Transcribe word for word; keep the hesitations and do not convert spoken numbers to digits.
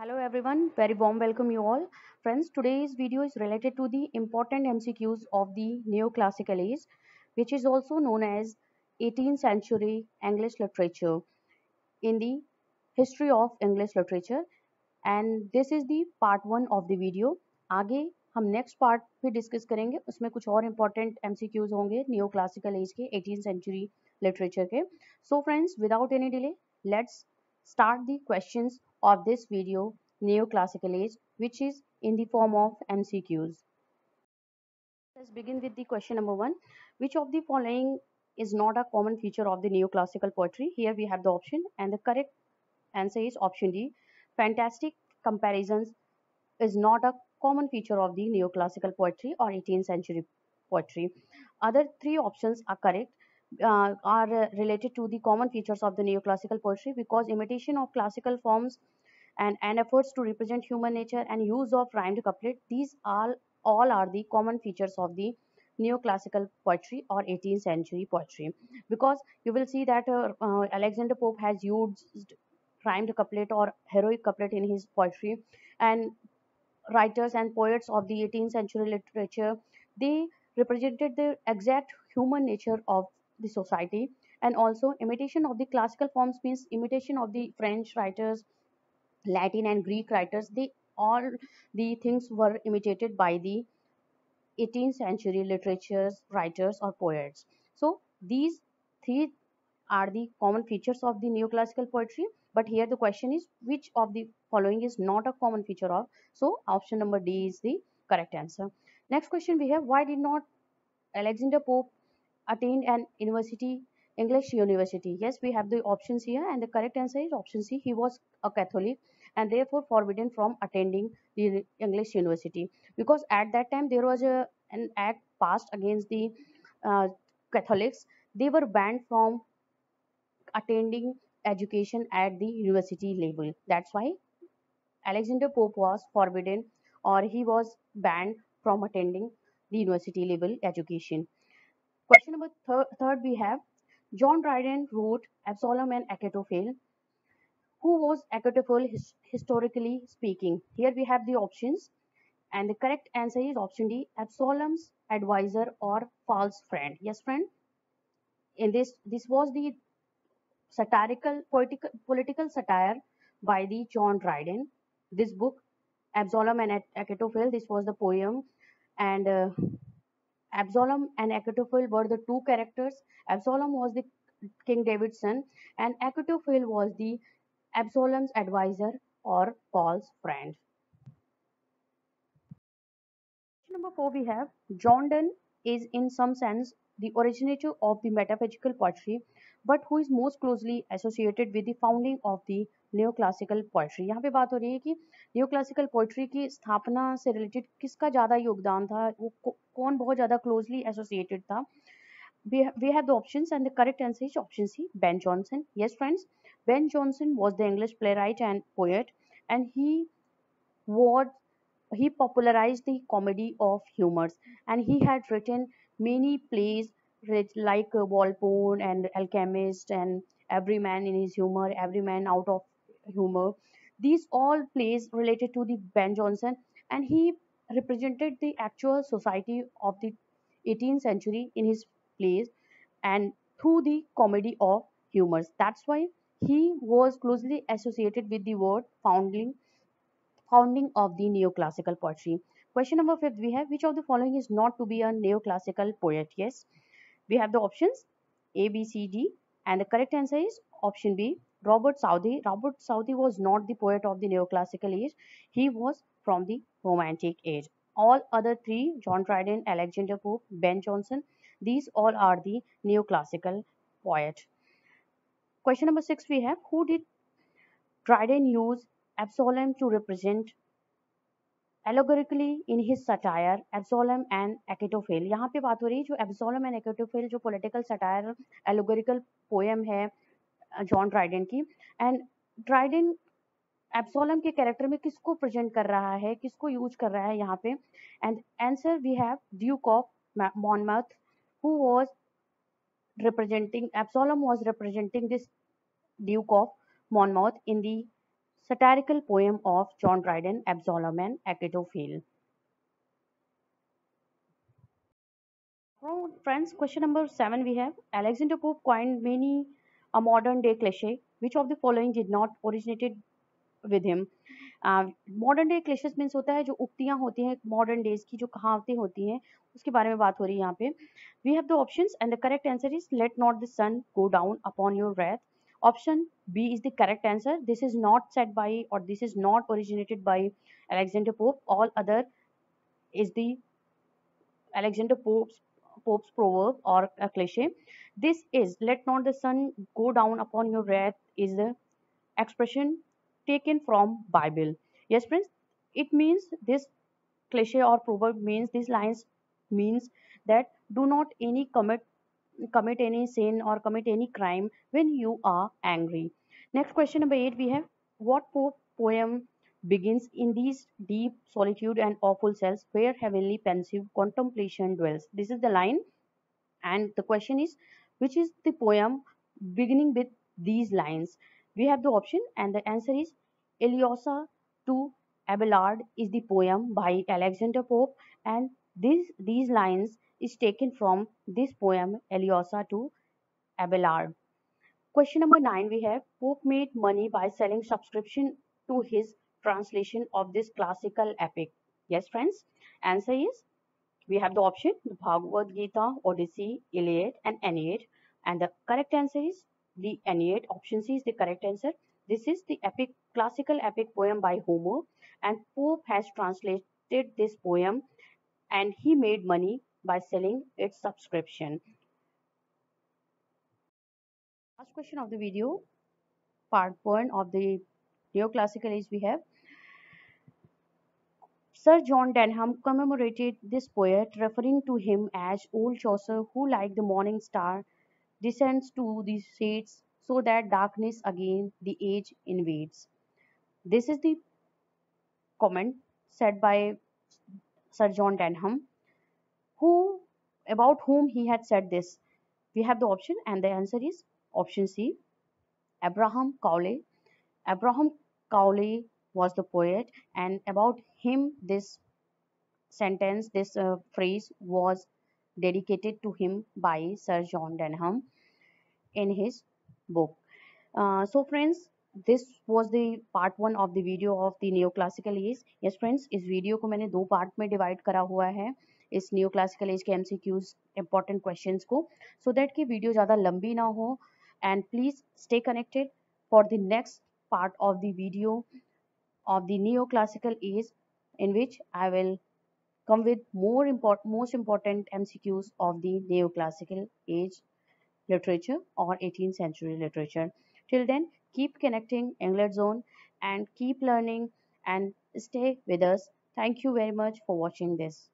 Hello everyone, very warm welcome you all. Friends, today's video is related to the important M C Qs of the neoclassical age, which is also known as eighteenth century English literature in the history of English literature. And this is the part one of the video. आगे हम next part भी discuss करेंगे, उसमें कुछ और important M C Qs होंगे neoclassical age के eighteenth century literature के. So friends, without any delay, let's start the questions of this video, neoclassical age, which is in the form of M C Qs. Let's begin with the question number one. Which of the following is not a common feature of the neoclassical poetry? Here we have the option, and the correct answer is option D. Fantastic comparisons is not a common feature of the neoclassical poetry or eighteenth century poetry. Other three options are correct. Uh, are related to the common features of the neoclassical poetry, because imitation of classical forms and, and efforts to represent human nature and use of rhymed couplet, these all all are the common features of the neoclassical poetry or eighteenth century poetry, because you will see that uh, uh, Alexander Pope has used rhymed couplet or heroic couplet in his poetry, and writers and poets of the eighteenth century literature, they represented the exact human nature of the society. And also imitation of the classical forms means imitation of the French writers, Latin and Greek writers, they all the things were imitated by the eighteenth century literatures, writers or poets. So these three are the common features of the neoclassical poetry, but here the question is which of the following is not a common feature of, so option number D is the correct answer. Next question we have, why did not Alexander Pope attained an university, English university? Yes, we have the options here, and the correct answer is option C. He was a Catholic and therefore forbidden from attending the English university, because at that time there was a, an act passed against the uh, Catholics. They were banned from attending education at the university level. That's why Alexander Pope was forbidden, or he was banned from attending the university level education. Question number thir third we have, John Dryden wrote Absalom and Achitophel. Who was Achitophel his historically speaking? Here we have the options, and the correct answer is option D, Absalom's advisor or false friend. Yes friend, in this, this was the satirical, political, political satire by the John Dryden. This book, Absalom and Achitophel, this was the poem, and uh, Absalom and Achitophel were the two characters. Absalom was the King David's son, and Achitophel was the Absalom's advisor or false friend. Number four we have, John Donne is in some sense the originator of the metaphysical poetry, but who is most closely associated with the founding of the neoclassical poetry? यहाँ पे बात हो रही है कि neoclassical poetry की स्थापना से related किसका ज़्यादा योगदान था, वो कौन बहुत ज़्यादा closely associated था. We have the options, and the correct answer is option C, Ben Jonson. Yes friends, Ben Jonson was the English playwright and poet, and he was he popularized the comedy of humors, and he had written many plays like Volpone and Alchemist and Every Man in His Humor, Every Man Out of Humor. These all plays related to the Ben Jonson, and he represented the actual society of the eighteenth century in his plays and through the comedy of humors. That's why he was closely associated with the word founding, founding of the neoclassical poetry. Question number fifth we have, which of the following is not to be a neoclassical poet? Yes, we have the options A, B, C, D, and the correct answer is option B, Robert Southey. Robert Southey was not the poet of the neoclassical age. He was from the Romantic age. All other three, John Dryden, Alexander Pope, Ben Jonson, these all are the neoclassical poet. Question number six we have, who did Dryden use Absalom to represent allegorically in his satire Absalom and Achitophel? यहाँ पे बात हो रही है जो Absalom and Achitophel जो political satire allegorical poem है John Dryden की, and Dryden Absalom के character में किसको present कर रहा है, किसको use कर रहा है यहाँ पे, and answer we have Duke of Monmouth, who was representing Absalom was representing this Duke of Monmouth in the satirical poem of John Dryden, Absalom and Achitophel. So friends, question number seven we have. Alexander Pope coined many a modern day cliche. Which of the following did not originated with him? Modern day clashes means होता है जो उक्तियाँ होती हैं modern days की, जो कहावतें होती हैं उसके बारे में बात हो रही है यहाँ पे. We have the options and the correct answer is let not the sun go down upon your wrath. Option B is the correct answer. This is not set by और this is not originated by Alexander Pope. All other is the Alexander Pope's Pope's proverb or a cliche. This is "Let not the sun go down upon your wrath" is the expression taken from Bible. Yes, friends, it means this cliche or proverb means these lines means that do not any commit commit any sin or commit any crime when you are angry. Next question number eight we have what Pope poem begins in these deep solitude and awful cells where heavenly pensive contemplation dwells. This is the line and the question is which is the poem beginning with these lines. We have the option and the answer is Eloisa to Abelard is the poem by Alexander Pope and this these lines is taken from this poem Eloisa to Abelard. Question number nine we have Pope made money by selling subscription to his translation of this classical epic. Yes friends, answer is we have the option Bhagavad Gita, Odyssey, Iliad and Aeneid and the correct answer is the Aeneid. Option C is the correct answer. This is the epic classical epic poem by Homer and Pope has translated this poem and he made money by selling its subscription. Last question of the video part one of the neoclassical is we have Sir John Denham commemorated this poet referring to him as old Chaucer who like the morning star descends to the shades so that darkness again the age invades. This is the comment said by Sir John Denham who about whom he had said this. We have the option and the answer is option C, Abraham Cowley. Abraham Cowley was the poet and about him this sentence, this uh, phrase was dedicated to him by Sir John Denham in his book. Uh, so friends, this was the part one of the video of the neoclassical age. Yes friends, इस video को मैंने दो part में divide करा हुआ है इस neoclassical age के M C Qs important questions को, so that कि video ज़्यादा लंबी ना हो and please stay connected for the next part of the video of the neoclassical age in which I will come with more important most important M C Qs of the neoclassical age literature or eighteenth century literature. Till then keep connecting EngLIT Zone and keep learning and stay with us. Thank you very much for watching this.